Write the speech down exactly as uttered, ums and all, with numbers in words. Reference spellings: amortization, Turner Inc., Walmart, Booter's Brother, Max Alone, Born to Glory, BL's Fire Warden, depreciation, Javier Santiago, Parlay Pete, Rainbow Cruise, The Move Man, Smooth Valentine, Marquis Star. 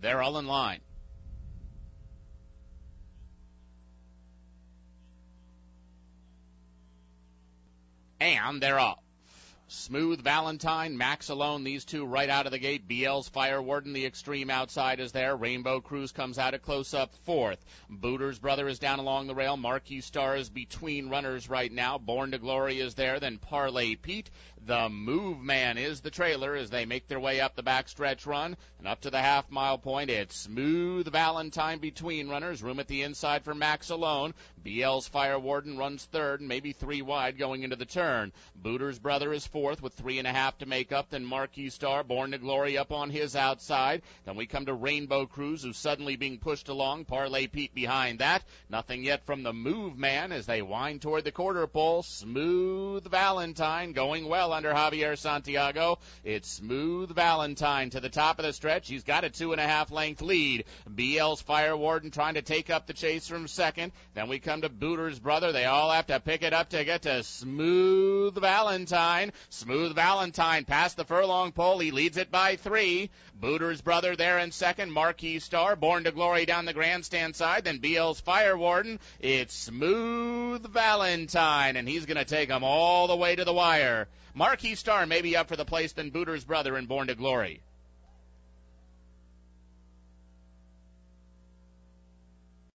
They're all in line. And they're off. Smooth Valentine, Max Alone, these two right out of the gate. B L's Fire Warden, the extreme outside is there. Rainbow Cruise comes out at close-up fourth. Booter's Brother is down along the rail. Marquis Star is between runners right now. Born to Glory is there. Then Parlay Pete. The Move Man is the trailer as they make their way up the backstretch run. And up to the half-mile point, it's Smooth Valentine between runners. Room at the inside for Max Alone. B L's Fire Warden runs third and maybe three wide going into the turn. Booter's Brother is fourth with three and a half to make up. Then Marquis Star, Born to Glory up on his outside. Then we come to Rainbow Cruise, who's suddenly being pushed along. Parlay Pete behind that. Nothing yet from the Move Man as they wind toward the quarter pole. Smooth Valentine going well under Javier Santiago. It's Smooth Valentine to the top of the stretch. He's got a two and a half length lead. B L's Fire Warden trying to take up the chase from second. Then we come to Booter's Brother. They all have to pick it up to get to Smooth Valentine. Smooth Valentine past the furlong pole. He leads it by three. Booter's Brother there in second. Marquis Star, Born to Glory down the grandstand side. Then B L's Fire Warden. It's Smooth Valentine, and he's going to take them all the way to the wire. Marquis Star may be up for the place, then Booter's Brother and Born to Glory.